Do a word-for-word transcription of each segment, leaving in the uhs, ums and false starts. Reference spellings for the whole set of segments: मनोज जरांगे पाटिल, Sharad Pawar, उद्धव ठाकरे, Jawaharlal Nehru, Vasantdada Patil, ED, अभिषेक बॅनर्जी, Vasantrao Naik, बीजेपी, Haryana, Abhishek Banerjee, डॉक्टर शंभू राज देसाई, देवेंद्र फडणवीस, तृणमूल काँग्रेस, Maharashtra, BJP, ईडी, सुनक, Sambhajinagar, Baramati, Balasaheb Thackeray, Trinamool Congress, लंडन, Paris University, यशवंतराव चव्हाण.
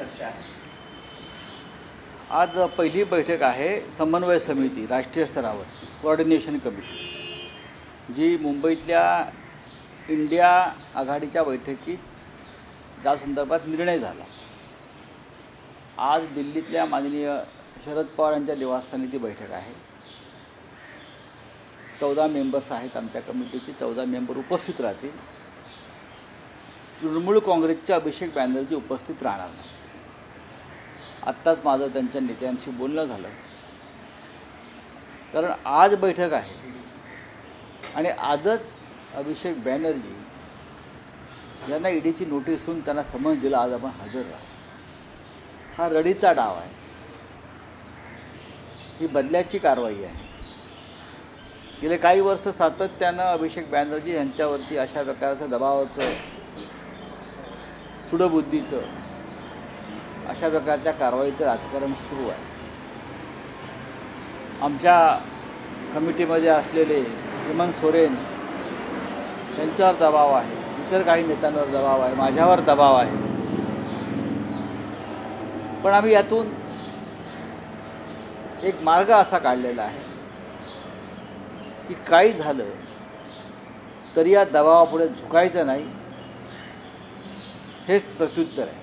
चर्चा आहे? आज पहिली बैठक आहे समन्वय समिती राष्ट्रीय स्तरावर, कोऑर्डिनेशन कमिटी, जी मुंबईतल्या इंडिया आघाडीच्या बैठकीत या संदर्भात निर्णय झाला। आज दिल्लीतल्या माननीय शरद पवार यांच्या निवासस्थानी ती बैठक आहे। चौदा मेंबर्स आहेत आमच्या कमिटीचे, चौदा मेंबर उपस्थित राहतील। तृणमूल काँग्रेसचे अभिषेक बॅनर्जी उपस्थित राहणार नाहीत। आत्ताच माझं त्यांच्या नेत्यांशी बोलणं झालं, कारण आज बैठक आहे आणि आजच अभिषेक बॅनर्जी यांना ईडीची नोटीस होऊन त्यांना समन्स दिला, आज आपण हजर राहू। हा रडीचा डाव आहे, ही बदल्याची कारवाई आहे। गेले काही वर्ष सातत्यानं अभिषेक बॅनर्जी यांच्यावरती अशा प्रकारचं दबावाचं, सुडबुद्धीचं, अशा प्रकारच्या कारवाईचं राजकारण सुरू आहे। आमच्या कमिटीमध्ये असलेले हेमंत सोरेन यांच्यावर दबाव आहे, इतर काही नेत्यांवर दबाव आहे, माझ्यावर दबाव आहे। पण आम्ही यातून एक मार्ग असा काढलेला आहे की काही झालं तरी या दबावापुढे झुकायचं नाही, हेच प्रत्युत्तर आहे।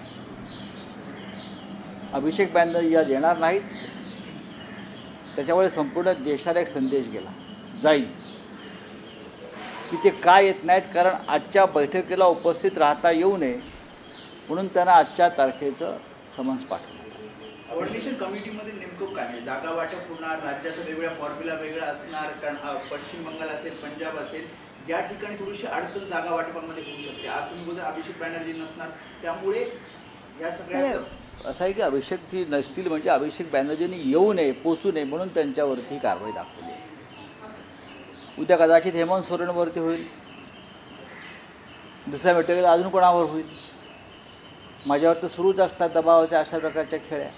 अभिषेक बॅनर्जी आज येणार नाहीत, त्याच्यामुळे संपूर्ण देशाला एक संदेश गेला जाईल की ते काय येत नाहीत, कारण आजच्या बैठकीला उपस्थित राहता येऊ नये म्हणून त्यांना आजच्या तारखेचं समन्स पाठवलं। कोऑर्डिनेशन कमिटीमध्ये नेमकं काय आहे? जागा वाटप होणार, राज्याचा वेगळा फॉर्म्युला वेगळा असणार, कारण पश्चिम बंगाल असेल, पंजाब असेल, या ठिकाणी थोडीशी अडचण जागा वाटपामध्ये होऊ शकते। आज तुम्ही बोलता अभिषेक बॅनर्जी नसणार, त्यामुळे या सगळ्या असं आहे की अभिषेकची नसतील म्हणजे अभिषेक बॅनर्जींनी येऊ नये, पोचू नये म्हणून त्यांच्यावरती कारवाई दाखवली। उद्या कदाचित हेमंत सोरेनवरती होईल, दुसऱ्या बैठकीला अजून कोणावर होईल, माझ्यावर तर सुरूच असतात दबावाच्या अशा प्रकारच्या खेळ्या।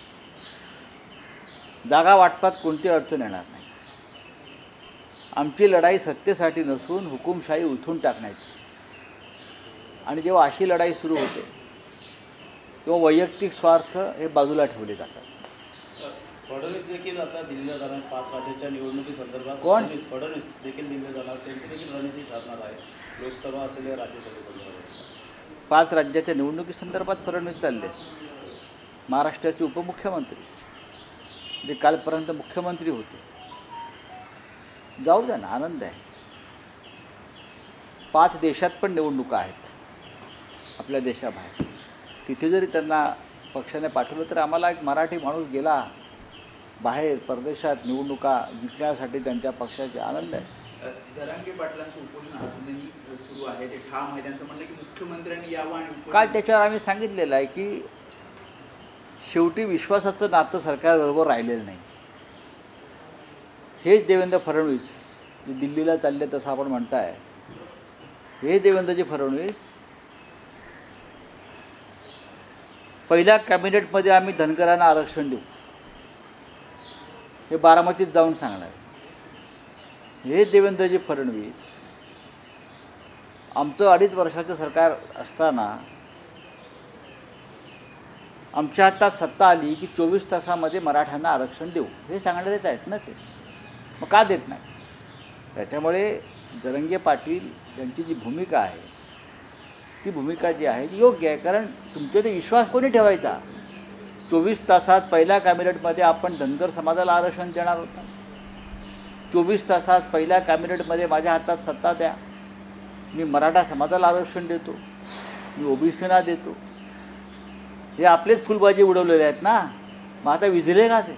जागा वाटपात कोणती अडचण येणार नाही। आमची लढाई सत्तेसाठी नसून हुकुमशाही उलथून टाकण्याची, आणि जेव्हा अशी लढाई सुरू होते तेव्हा वैयक्तिक स्वार्थ हे बाजूला ठेवले जातात। फडणवीस देखील आता दिल्लीला जाणार, पाच राज्याच्या निवडणुकीसंदर्भात कोण फडणवीस देखील दिल्लीला जाणार, त्यांची देखील रणनीती ठरणार आहे लोकसभा असेल या राज्यसभेसंदर्भात। पाच राज्याच्या निवडणुकीसंदर्भात फडणवीस चालले, महाराष्ट्राचे उपमुख्यमंत्री जे कालपर्यंत मुख्यमंत्री होते, जाऊ द्या ना, आनंद आहे। पाच देशात पण निवडणुका आहेत आपल्या देशाबाहेर, तिथे जरी त्यांना पक्षाने पाठवलं तर आम्हाला एक मराठी माणूस गेला बाहेर परदेशात निवडणुका जिंकण्यासाठी त्यांच्या पक्षाचे, आनंद आहे। जरांगे पाटलांचं उपोषण अजूनही सुरू आहे, ते ठाम आहे, त्यांचं म्हणणं की मुख्यमंत्र्यांनी यावं, आणि काल त्याच्यावर आम्ही सांगितलेलं आहे की शेवटी विश्वासाचं नातं सरकारबरोबर राहिलेलं नाही। हेच देवेंद्र फडणवीस जे दिल्लीला चालले तसं आपण म्हणताय, हे देवेंद्रजी फडणवीस पहिल्या कॅबिनेटमध्ये आम्ही धनगरांना आरक्षण देऊ हे बारामतीत जाऊन सांगणार। हे देवेंद्रजी फडणवीस आमचं अडीच वर्षाचं सरकार असताना आमच्या हातात सत्ता आली की चोवीस तासामध्ये मराठ्यांना आरक्षण देऊ हे सांगणारेच आहेत ना ते, मग का देत नाही? त्याच्यामुळे जरंगे पाटील यांची जी भूमिका आहे ती भूमिका जी आहे ती योग्य आहे, कारण तुमच्या ते विश्वास कोणी ठेवायचा? चोवीस तासात पहिल्या कॅबिनेटमध्ये आपण धनगर समाजाला आरक्षण देणार होता, चोवीस तासात पहिल्या कॅबिनेटमध्ये माझ्या हातात सत्ता द्या, मी मराठा समाजाला आरक्षण देतो, मी ओबीसीना देतो, हे आपलेच फुलबाजी उडवलेले आहेत ना। मग आता विझले का ते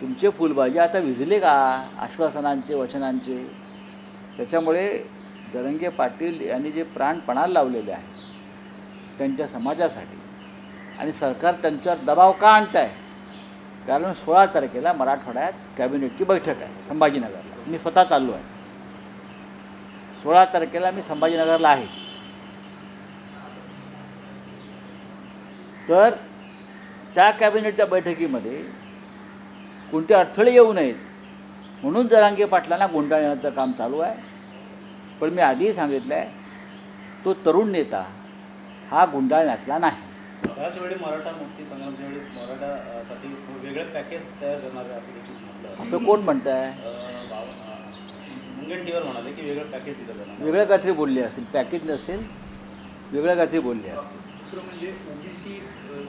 तुमचे फुलबाजी? आता विझले का आश्वासनांचे, वचनांचे? त्याच्यामुळे जरंगे पाटील यांनी जे प्राणपणाला लावलेले आहे त्यांच्या समाजासाठी, आणि सरकार त्यांच्यावर दबाव का आणत आहे? कारण सोळा तारखेला मराठवाड्यात कॅबिनेटची बैठक आहे संभाजीनगरला, मी स्वतः चाललो आहे। सोळा तारखेला मी संभाजीनगरला आहे, तर त्या कॅबिनेटच्या बैठकीमध्ये कोणते अडथळे येऊ नयेत म्हणून जरांगे पाटलांना गोंडाळण्याचं काम चालू आहे। पण मी आधीही सांगितलं आहे, तो तरुण नेता हा गोंडाळण्यातला नाही। त्याच वेळी मराठा मुक्ती संग्रामच्या वेळी मराठासाठी वेगळं पॅकेज तयार करणार आहे असं देखील म्हटलं. असं कोण म्हणत आहे? मुनगंटीवार म्हणाले की वेगळं पॅकेज दिलं जाणार. वेगळ्या काहीतरी बोलले असतील, पॅकेज नसेल, वेगळ्या काहीतरी बोलले असतील. दुसरं म्हणजे ओबीसी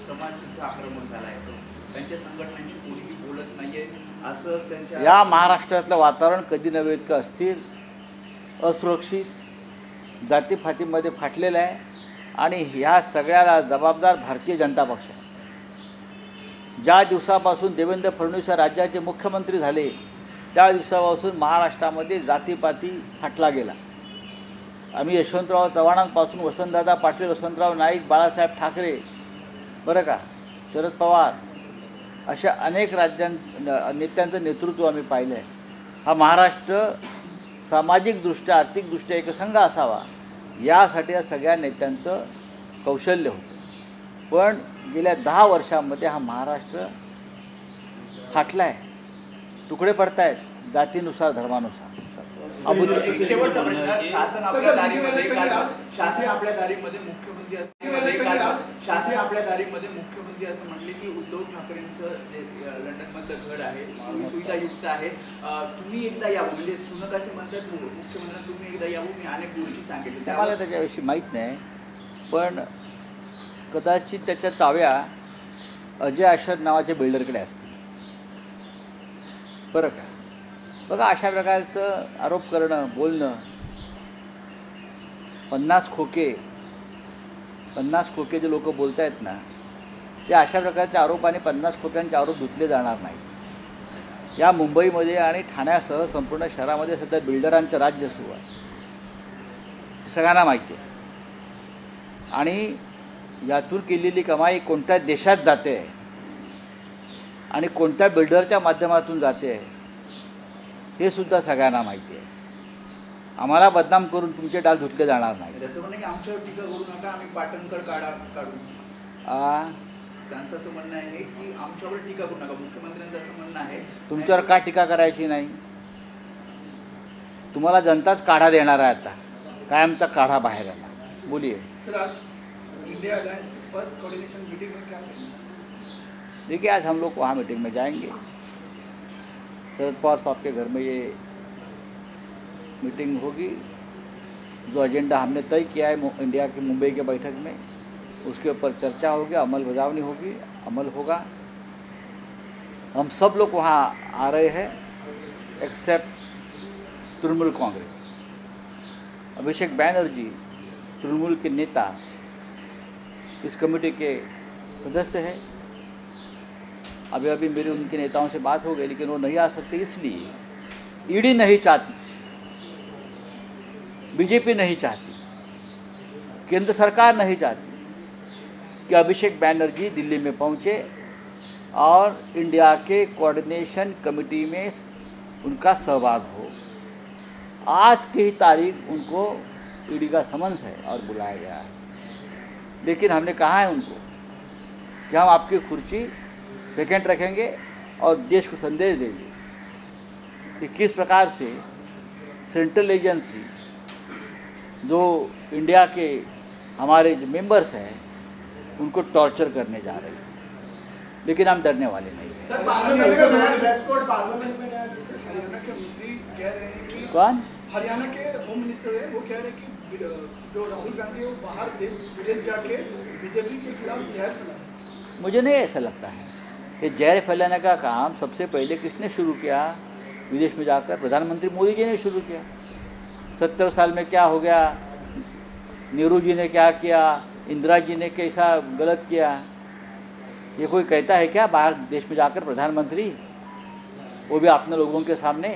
समाजसुद्धा आक्रमक झाला आहे, त्यांच्या संघटनांशी कोणीही बोलत नाही आहे असं त्यांच्या. या महाराष्ट्रातलं वातावरण कधी नव्हे इतकं अस्थिर, असुरक्षित, जातीफातीमध्ये फाटलेलं आहे आणि ह्या सगळ्याला जबाबदार भारतीय जनता पक्ष आहे. ज्या दिवसापासून देवेंद्र फडणवीस राज्याचे मुख्यमंत्री झाले त्या दिवसापासून महाराष्ट्रामध्ये जातीपाती फाटला गेला. आम्ही यशवंतराव चव्हाणांपासून वसंतदादा पाटील, वसंतराव नाईक, बाळासाहेब ठाकरे, बरं का, शरद पवार अशा अनेक राज्यां नेत्यांचं नेतृत्व आम्ही पाहिलं आहे. हा महाराष्ट्र सामाजिकदृष्ट्या, आर्थिकदृष्ट्या एकसंघ असावा यासाठी या सगळ्या नेत्यांचं कौशल्य होतं. पण गेल्या दहा वर्षांमध्ये हा महाराष्ट्र फाटला आहे, तुकडे पडतायत जातीनुसार, धर्मानुसार. शेवटचा प्रश्न, शासन आपल्या दारीमध्ये शासन आपल्या दारीमध्ये मुख्यमंत्री शासन आपल्या दारीमध्ये मुख्यमंत्री असं म्हटले की उद्धव ठाकरेंचं जे लंडनमधलं घर आहे सुविधायुक्त आहे, तुम्ही एकदा यावं. म्हणजे सुनक असे म्हणतात मुख्यमंत्र्यांना, तुम्ही एकदा यावं, मी अनेक गोष्टी सांगितल्या. मला त्याच्याविषयी माहीत नाही, पण कदाचित त्याच्या चाव्या अजय आशर नावाच्या बिल्डरकडे असतील, बरं का. बघा, अशा प्रकारचं आरोप करणं, बोलणं, पन्नास खोके पन्नास खोके जे लोक बोलत आहेत ना, ते अशा प्रकारचे आरोप आणि पन्नास खोक्यांचे आरोप धुतले जाणार नाहीत. या मुंबईमध्ये आणि ठाण्यासह संपूर्ण शहरामध्ये सध्या बिल्डरांचं राज्य सुरू आहे, सगळ्यांना माहिती आहे. आणि यातून केलेली कमाई कोणत्या देशात जाते आहे आणि कोणत्या बिल्डरच्या माध्यमातून जाते आहे हे सुद्धा सगळ्यांना माहिती आहे. आम्हाला बदनाम करून तुमचे डाग धुतले जाणार नाही. आमच्यावर टीका करू नका, आम्ही पाटणकर काढा काढू, त्यांचं असं म्हणणं आहे की आमच्यावर टीका करू नका. मुख्यमंत्र्यांचं असं म्हणणं आहे. तुमच्यावर का टीका करायची नाही? तुम्हाला जनताच काढा देणार आहे. आता काय आमचा काढा बाहेर आला. बोलिये. India alliance first coordination meeting में क्या देखिए, आज हम लोग वहाँ मीटिंग में जाएंगे. शरद पवार साहब के घर में ये मीटिंग होगी. जो एजेंडा हमने तय किया है इंडिया की मुंबई के बैठक में, उसके ऊपर चर्चा होगी, अमल बजावनी होगी, अमल होगा. हम सब लोग वहाँ आ रहे हैं एक्सेप्ट तृणमूल कांग्रेस. अभिषेक बैनर्जी तृणमूल के नेता इस कमेटी के सदस्य हैं. अभी अभी मेरी उनके नेताओं से बात हो गई, लेकिन वो नहीं आ सकते इसलिए ईडी नहीं चाहती, बीजेपी नहीं चाहती, केंद्र सरकार नहीं चाहती कि अभिषेक बैनर्जी दिल्ली में पहुँचे और इंडिया के कोऑर्डिनेशन कमेटी में उनका सहभाग हो. आज की ही तारीख उनको ईडी का समन्स है और बुलाया गया है. लेकिन हमने कहा है उनको कि हम आपकी कुर्सी वैकेंट रखेंगे और देश को संदेश देंगे कि किस प्रकार से सेंट्रल एजेंसी जो इंडिया के हमारे जो मेंबर्स हैं उनको टॉर्चर करने जा रहे हैं. लेकिन हम डरने वाले नहीं हैं. सर, पार्लियामेंट में हरियाणा के मंत्री कह रहे हैं कि कौन हरियाणा के होम मिनिस्टर है, वो कह रहे हैं कि जो राहुल गांधी है वो बाहर विदेश जाके बीजेपी के खिलाफ जहर फैला. मुझे नहीं ऐसा लगता है. ये जहर फैलाने का काम सबसे पहले किसने शुरू किया? विदेश में जाकर प्रधानमंत्री मोदी जी ने शुरू किया. सत्तर साल में क्या हो गया? नेहरू जी ने क्या किया? इंदिरा जी ने कैसा गलत किया? ये कोई कहता है क्या बाहर देश में जाकर प्रधानमंत्री, वो भी अपने लोगों के सामने?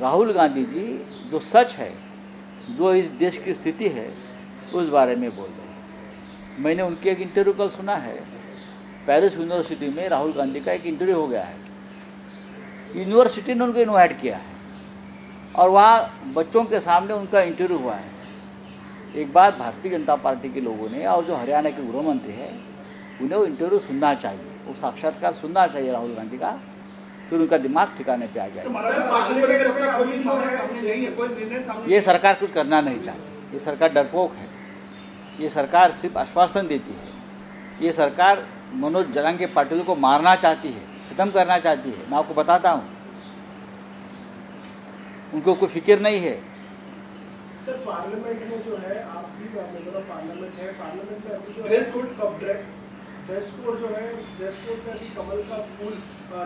राहुल गांधी जी जो सच है, जो इस देश की स्थिति है, उस बारे में बोल रहे हैं. मैंने उनकी एक इंटरव्यू कल सुना है. पेरिस यूनिवर्सिटी में राहुल गांधी का एक इंटरव्यू हो गया है. यूनिवर्सिटी ने उनको इन्वाइट किया है और वहाँ बच्चों के सामने उनका इंटरव्यू हुआ है. एक बार भारतीय जनता पार्टी के लोगों ने और जो हरियाणा के गृह मंत्री हैं उन्हें वो इंटरव्यू सुनना चाहिए, वो साक्षात्कार सुनना चाहिए राहुल गांधी का. फिर उनका दिमाग ठिकाने पे आ जाएगा. ये सरकार कुछ करना नहीं चाहती. ये सरकार डरपोक है. ये सरकार सिर्फ आश्वासन देती है. ये सरकार मनोज जरांगे पाटिल को मारना चाहती है, खत्म करना चाहती है। मैं आपको बताता हूँ, उनको कोई फिक्र नहीं है। सर, पार्लियामेंट में जो है, आप भी पार्लियामेंट है, पार्लियामेंट में अभी जो dress code contract, dress code जो है, उस ड्रेस कोड पे अभी कमल का फूल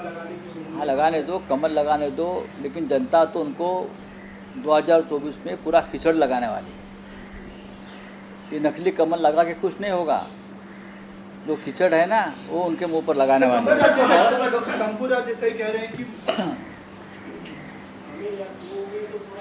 लगाने की। हाँ, लगाने दो, कमल लगाने दो, लेकिन जनता तो उनको दो हज़ार चौबीस में पूरा खिचड़ लगाने वाली है। ये नकली कमल लगा के कुछ नहीं होगा, जो खिचड़ है ना वो उनके मुँह पर लगाने वाले हैं। डॉक्टर शंभू राज देसाई कह रहे हैं कि